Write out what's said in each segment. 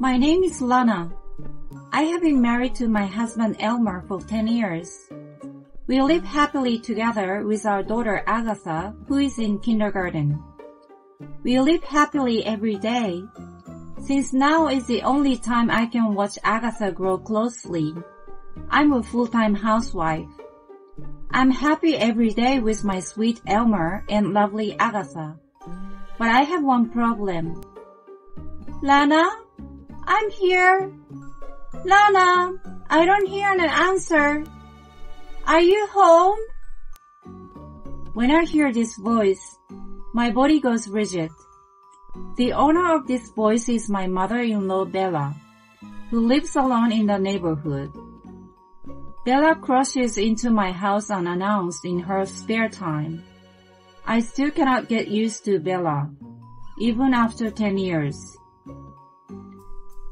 My name is Lana. I have been married to my husband Elmer for 10 years. We live happily together with our daughter Agatha, who is in kindergarten. We live happily every day, since now is the only time I can watch Agatha grow closely. I'm a full-time housewife. I'm happy every day with my sweet Elmer and lovely Agatha. But I have one problem. Lana? I'm here. Lana, I don't hear an answer. Are you home? When I hear this voice, my body goes rigid. The owner of this voice is my mother-in-law Bella, who lives alone in the neighborhood. Bella crashes into my house unannounced in her spare time. I still cannot get used to Bella, even after 10 years.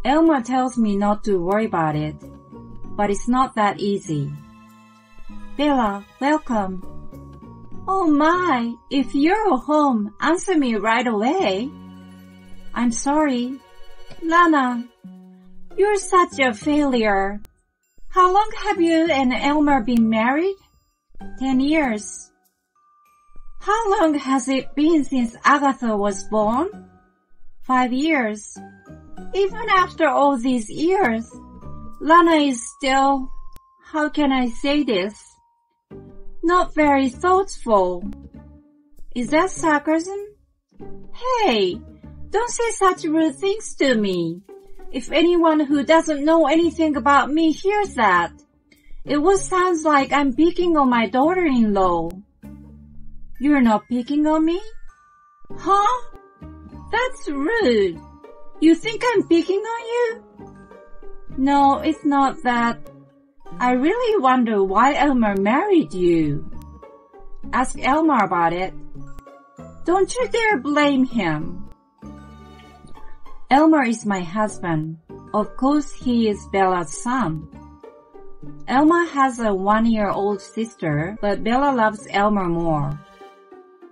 Elmer tells me not to worry about it, but it's not that easy. Bella, welcome. Oh my, if you're home, answer me right away. I'm sorry. Lana, you're such a failure. How long have you and Elmer been married? 10 years. How long has it been since Agatha was born? 5 years. Even after all these years, Lana is still, how can I say this, not very thoughtful. Is that sarcasm? Hey, don't say such rude things to me. If anyone who doesn't know anything about me hears that, it would sound like I'm picking on my daughter-in-law. You're not picking on me? Huh? That's rude. You think I'm picking on you? No, it's not that. I really wonder why Elmer married you. Ask Elmer about it. Don't you dare blame him. Elmer is my husband. Of course he is Bella's son. Elmer has a 1-year-old sister, but Bella loves Elmer more.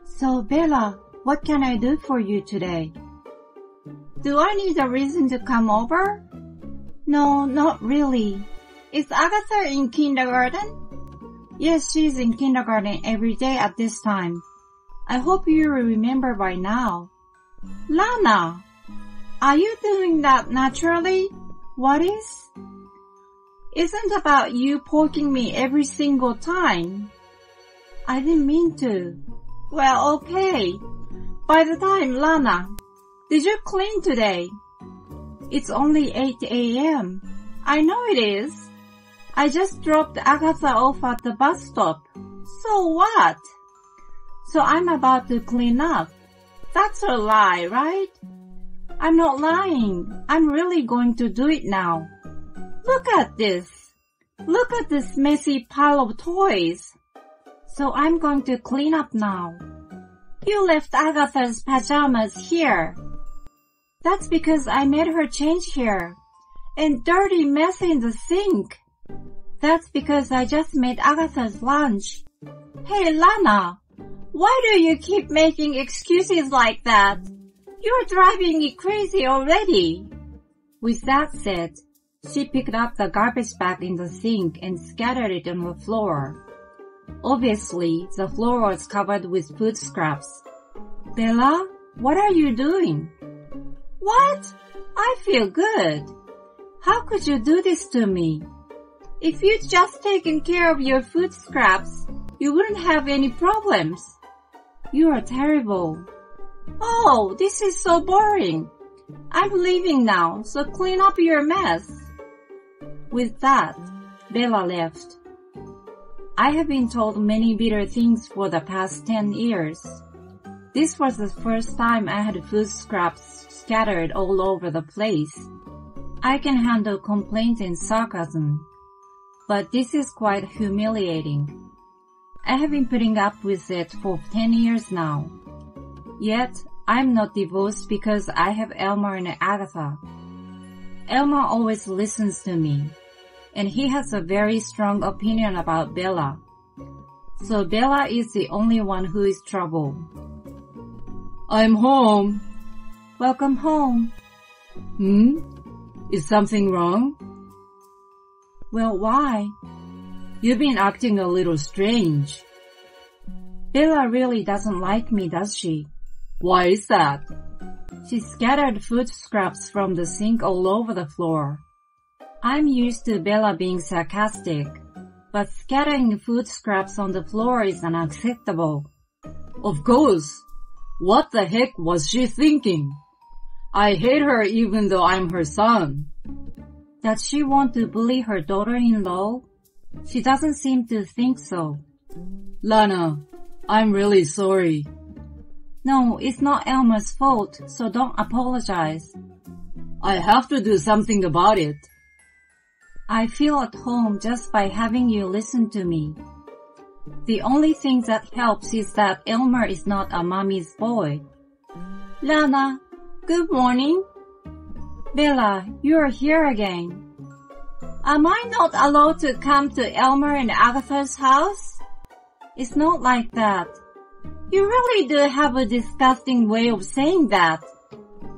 So Bella, what can I do for you today? Do I need a reason to come over? No, not really. Is Agatha in kindergarten? Yes, she's in kindergarten every day at this time. I hope you remember by now. Lana, are you doing that naturally? What is? Isn't about you poking me every single time. I didn't mean to. Well, okay. By the time, Lana. Did you clean today? It's only 8 a.m. I know it is. I just dropped Agatha off at the bus stop. So what? So I'm about to clean up. That's a lie, right? I'm not lying. I'm really going to do it now. Look at this. Look at this messy pile of toys. So I'm going to clean up now. You left Agatha's pajamas here. That's because I made her change here. And dirty mess in the sink. That's because I just made Agatha's lunch. Hey Lana, why do you keep making excuses like that? You're driving me crazy already. With that said, she picked up the garbage bag in the sink and scattered it on the floor. Obviously, the floor was covered with food scraps. Bella, what are you doing? What? I feel good. How could you do this to me? If you'd just taken care of your food scraps, you wouldn't have any problems. You are terrible. Oh, this is so boring. I'm leaving now, so clean up your mess. With that, Bella left. I have been told many bitter things for the past 10 years. This was the first time I had food scraps scattered all over the place. I can handle complaints and sarcasm, but this is quite humiliating. I have been putting up with it for 10 years now. Yet, I'm not divorced because I have Elmer and Agatha. Elmer always listens to me, and he has a very strong opinion about Bella. So Bella is the only one who is trouble. I'm home. Welcome home. Is something wrong? Well, why? You've been acting a little strange. Bella really doesn't like me, does she? Why is that? She scattered food scraps from the sink all over the floor. I'm used to Bella being sarcastic, but scattering food scraps on the floor is unacceptable. Of course. What the heck was she thinking? I hate her even though I'm her son. Does she want to bully her daughter-in-law? She doesn't seem to think so. Lana, I'm really sorry. No, it's not Elmer's fault, so don't apologize. I have to do something about it. I feel at home just by having you listen to me. The only thing that helps is that Elmer is not a mommy's boy. Lana, good morning. Bella, you're here again. Am I not allowed to come to Elmer and Agatha's house? It's not like that. You really do have a disgusting way of saying that.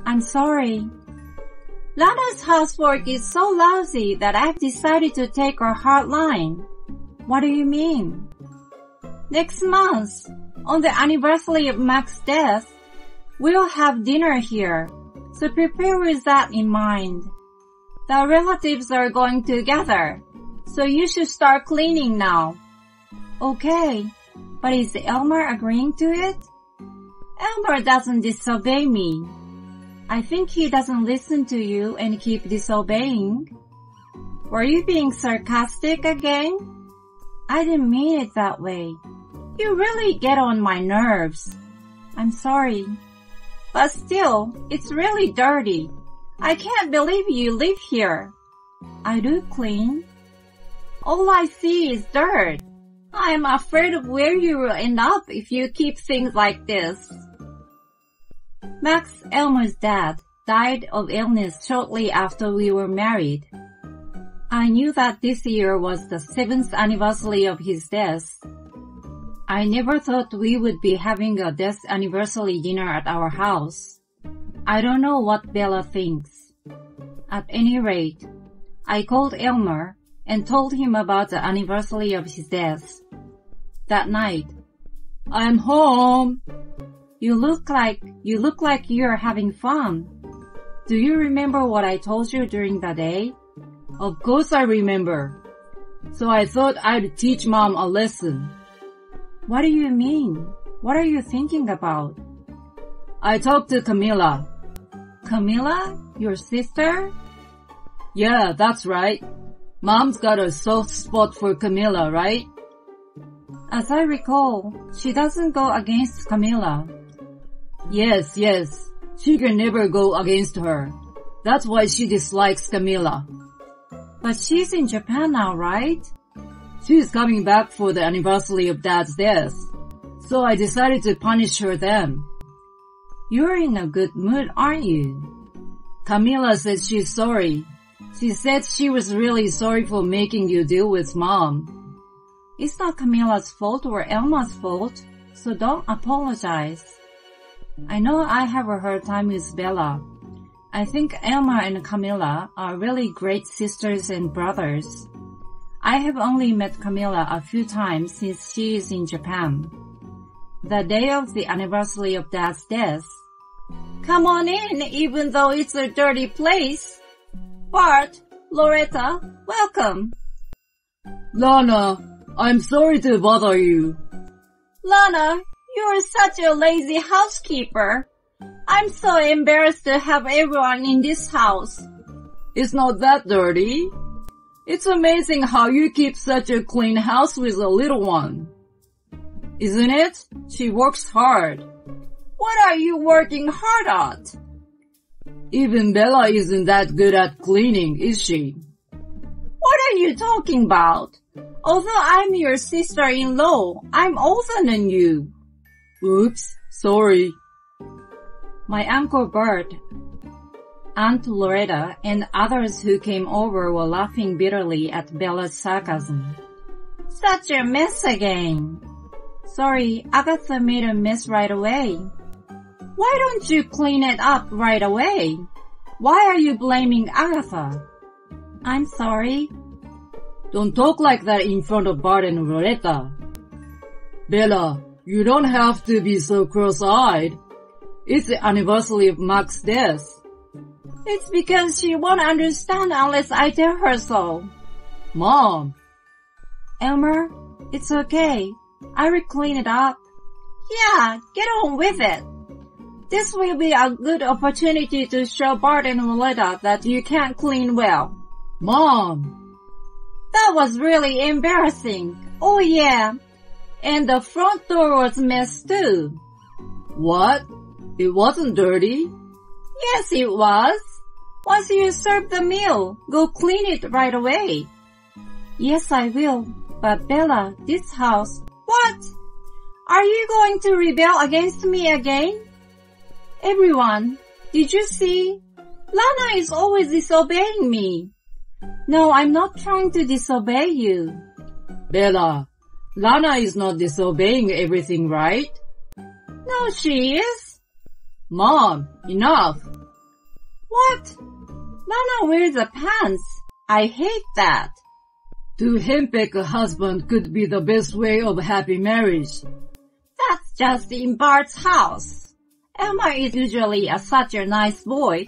I'm sorry. Lana's housework is so lousy that I've decided to take her hard line. What do you mean? Next month, on the anniversary of Mac's death, we'll have dinner here, so prepare with that in mind. The relatives are going to gather, so you should start cleaning now. Okay, but is Elmer agreeing to it? Elmer doesn't disobey me. I think he doesn't listen to you and keep disobeying. Were you being sarcastic again? I didn't mean it that way. You really get on my nerves. I'm sorry. But still, it's really dirty. I can't believe you live here. I do clean. All I see is dirt. I'm afraid of where you will end up if you keep things like this. Max, Elmer's dad, died of illness shortly after we were married. I knew that this year was the 7th anniversary of his death. I never thought we would be having a death anniversary dinner at our house. I don't know what Bella thinks. At any rate, I called Elmer and told him about the anniversary of his death. That night, I'm home. You look like you're having fun. Do you remember what I told you during the day? Of course I remember. So I thought I'd teach Mom a lesson. What do you mean? What are you thinking about? I talked to Camilla. Camilla? Your sister? Yeah, that's right. Mom's got a soft spot for Camilla, right? As I recall, she doesn't go against Camilla. Yes. She can never go against her. That's why she dislikes Camilla. But she's in Japan now, right? She's coming back for the anniversary of Dad's death, so I decided to punish her then. You're in a good mood, aren't you? Camilla said she's sorry. She said she was really sorry for making you deal with Mom. It's not Camilla's fault or Elma's fault, so don't apologize. I know I have a hard time with Bella. I think Elmer and Camilla are really great sisters and brothers. I have only met Camilla a few times since she is in Japan. The day of the anniversary of Dad's death. Come on in, even though it's a dirty place. Bart, Loretta, welcome. Lana, I'm sorry to bother you. Lana, you're such a lazy housekeeper. I'm so embarrassed to have everyone in this house. It's not that dirty. It's amazing how you keep such a clean house with a little one. Isn't it? She works hard. What are you working hard at? Even Bella isn't that good at cleaning, is she? What are you talking about? Although I'm your sister-in-law, I'm older than you. Oops, sorry. My Uncle Bert, Aunt Loretta, and others who came over were laughing bitterly at Bella's sarcasm. Such a mess again. Sorry, Agatha made a mess right away. Why don't you clean it up right away? Why are you blaming Agatha? I'm sorry. Don't talk like that in front of Bart and Loretta. Bella, you don't have to be so cross-eyed. It's the anniversary of Mac's death. It's because she won't understand unless I tell her so. Mom. Elmer, it's okay. I will clean it up. Yeah, get on with it. This will be a good opportunity to show Bart and Loretta that you can't clean well. Mom! That was really embarrassing. Oh yeah. And the front door was messed too. What? It wasn't dirty? Yes, it was. Once you serve the meal, go clean it right away. Yes, I will. But Bella, this house... What? Are you going to rebel against me again? Everyone, did you see? Lana is always disobeying me. No, I'm not trying to disobey you. Bella, Lana is not disobeying everything, right? No, she is. Mom, enough. What? Lana wears the pants. I hate that. To henpeck a husband could be the best way of happy marriage. That's just in Bart's house. Elmer is usually such a nice boy,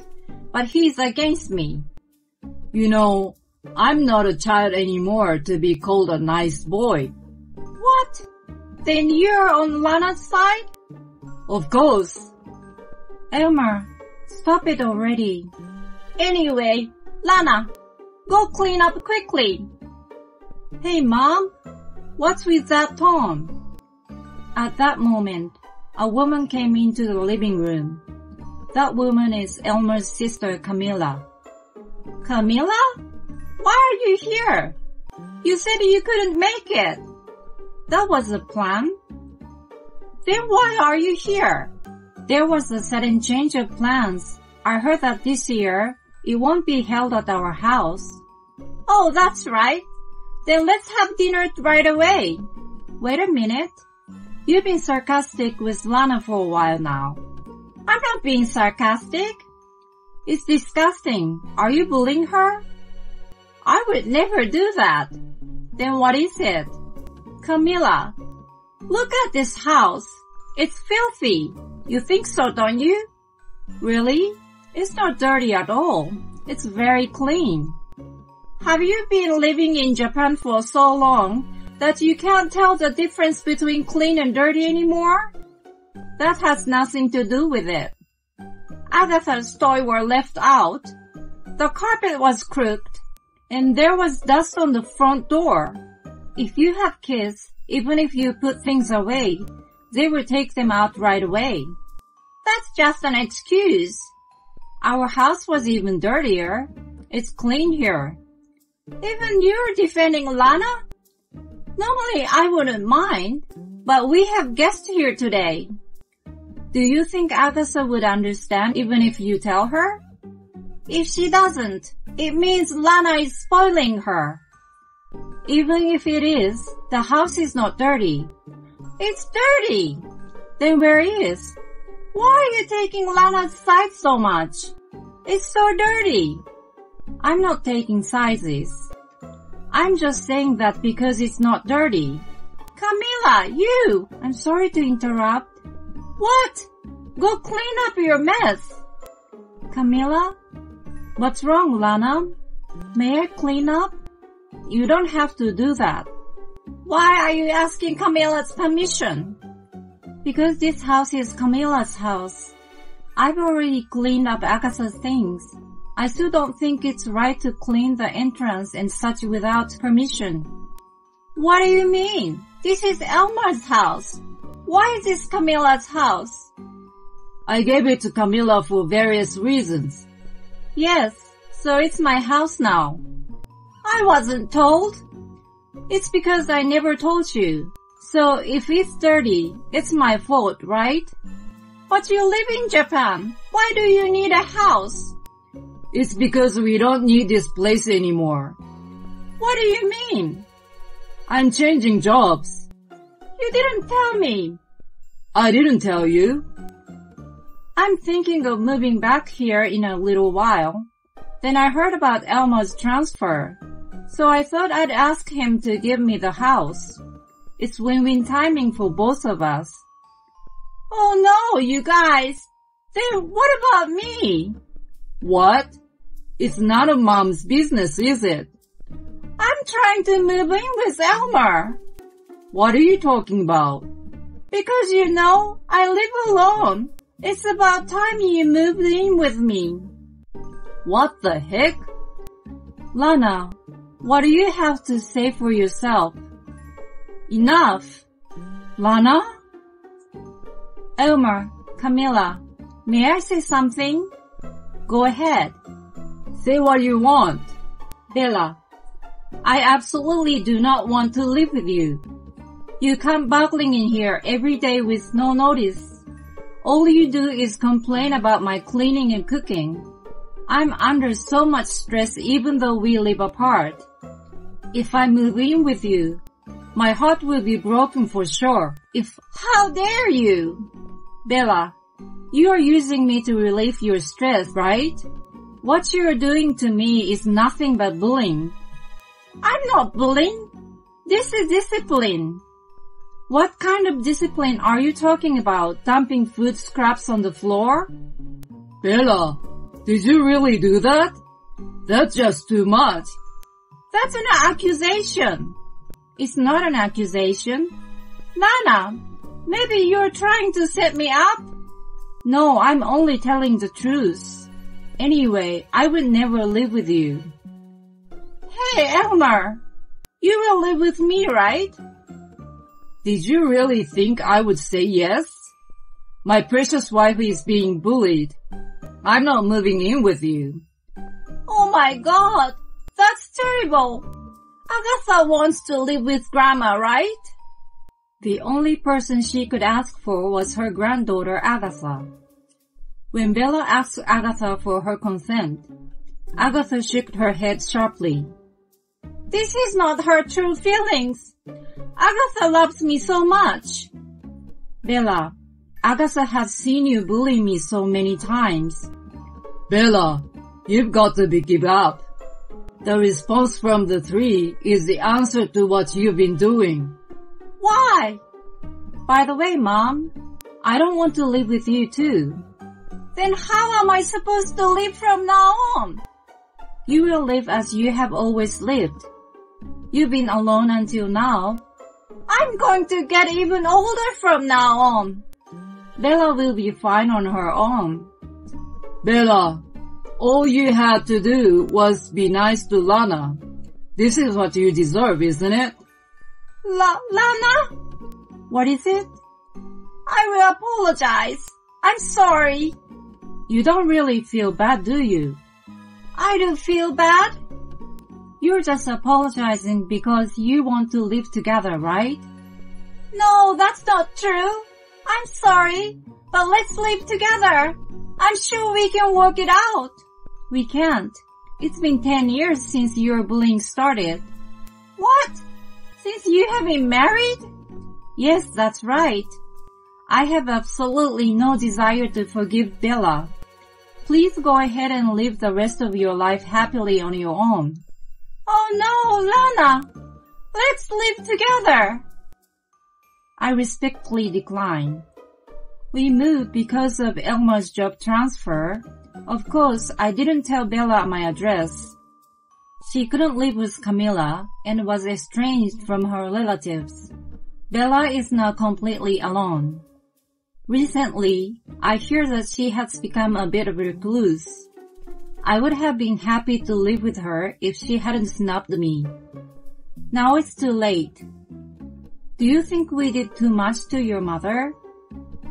but he's against me. You know, I'm not a child anymore to be called a nice boy. What? Then you're on Lana's side? Of course. Elmer, stop it already. Anyway, Lana, go clean up quickly. Hey, Mom, what's with that Tom? At that moment, a woman came into the living room. That woman is Elmer's sister, Camilla. Camilla? Why are you here? You said you couldn't make it. That was the plan. Then why are you here? There was a sudden change of plans. I heard that this year it won't be held at our house. Oh, that's right. Then let's have dinner right away. Wait a minute. You've been sarcastic with Lana for a while now. I'm not being sarcastic. It's disgusting. Are you bullying her? I would never do that. Then what is it? Camilla, look at this house. It's filthy. You think so, don't you? Really? It's not dirty at all. It's very clean. Have you been living in Japan for so long that you can't tell the difference between clean and dirty anymore? That has nothing to do with it. Agatha's toys were left out, the carpet was crooked, and there was dust on the front door. If you have kids, even if you put things away, they will take them out right away. That's just an excuse. Our house was even dirtier. It's clean here. Even you're defending Lana? Normally I wouldn't mind, but we have guests here today. Do you think Agatha would understand even if you tell her? If she doesn't, it means Lana is spoiling her. Even if it is, the house is not dirty. It's dirty! Then where is? Why are you taking Lana's side so much? It's so dirty. I'm not taking sides. I'm just saying that because it's not dirty. Camilla, you! I'm sorry to interrupt. What? Go clean up your mess. Camilla? What's wrong, Lana? May I clean up? You don't have to do that. Why are you asking Camilla's permission? Because this house is Camilla's house. I've already cleaned up Agatha's things. I still don't think it's right to clean the entrance and such without permission. What do you mean? This is Elmer's house. Why is this Camilla's house? I gave it to Camilla for various reasons. Yes, so it's my house now. I wasn't told. It's because I never told you. So if it's dirty, it's my fault, right? But you live in Japan. Why do you need a house? It's because we don't need this place anymore. What do you mean? I'm changing jobs. You didn't tell me. I didn't tell you. I'm thinking of moving back here in a little while. Then I heard about Elmo's transfer, so I thought I'd ask him to give me the house. It's win-win timing for both of us. Oh no, you guys! Then what about me? What? It's none of Mom's business, is it? I'm trying to move in with Elmer. What are you talking about? Because, you know, I live alone. It's about time you moved in with me. What the heck? Lana, what do you have to say for yourself? Enough. Lana? Elmer, Camilla, may I say something? Go ahead. Say what you want. Bella, I absolutely do not want to live with you. You come buckling in here every day with no notice. All you do is complain about my cleaning and cooking. I'm under so much stress even though we live apart. If I move in with you, my heart will be broken for sure. How dare you? Bella, you are using me to relieve your stress, right? What you are doing to me is nothing but bullying. I'm not bullying. This is discipline. What kind of discipline are you talking about? Dumping food scraps on the floor? Bella, did you really do that? That's just too much. That's an accusation. It's not an accusation. Nana, maybe you're trying to set me up? No, I'm only telling the truth. Anyway, I would never live with you. Hey, Elmer, you will live with me, right? Did you really think I would say yes? My precious wife is being bullied. I'm not moving in with you. Oh my God, that's terrible. Agatha wants to live with Grandma, right? The only person she could ask for was her granddaughter Agatha. When Bella asked Agatha for her consent, Agatha shook her head sharply. This is not her true feelings. Agatha loves me so much. Bella, Agatha has seen you bully me so many times. Bella, you've got to give up. The response from the three is the answer to what you've been doing. Why? By the way, Mom, I don't want to live with you too. Then how am I supposed to live from now on? You will live as you have always lived. You've been alone until now. I'm going to get even older from now on. Bella will be fine on her own. Bella, all you had to do was be nice to Lana. This is what you deserve, isn't it? Lana? What is it? I will apologize. I'm sorry. You don't really feel bad, do you? I do feel bad. You're just apologizing because you want to live together, right? No, that's not true. I'm sorry, but let's live together. I'm sure we can work it out. We can't. It's been 10 years since your bullying started. What? Since you have been married? Yes, that's right. I have absolutely no desire to forgive Bella. Please go ahead and live the rest of your life happily on your own. Oh no, Lana! Let's live together! I respectfully decline. We moved because of Elmer's job transfer. Of course, I didn't tell Bella my address. She couldn't live with Camilla and was estranged from her relatives. Bella is now completely alone. Recently, I hear that she has become a bit of a recluse. I would have been happy to live with her if she hadn't snubbed me. Now it's too late. Do you think we did too much to your mother?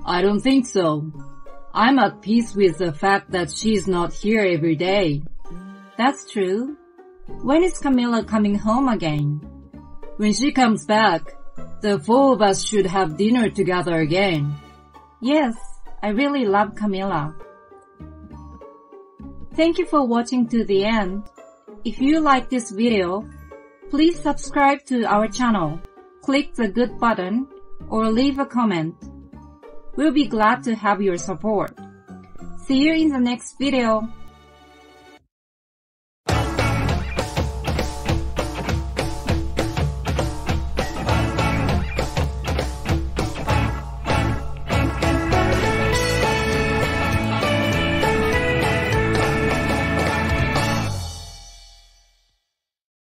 I don't think so. I'm at peace with the fact that she's not here every day. That's true. When is Camilla coming home again? When she comes back, the four of us should have dinner together again. Yes, I really love Camilla. Thank you for watching to the end. If you like this video, please subscribe to our channel, click the good button, or leave a comment. We'll be glad to have your support. See you in the next video.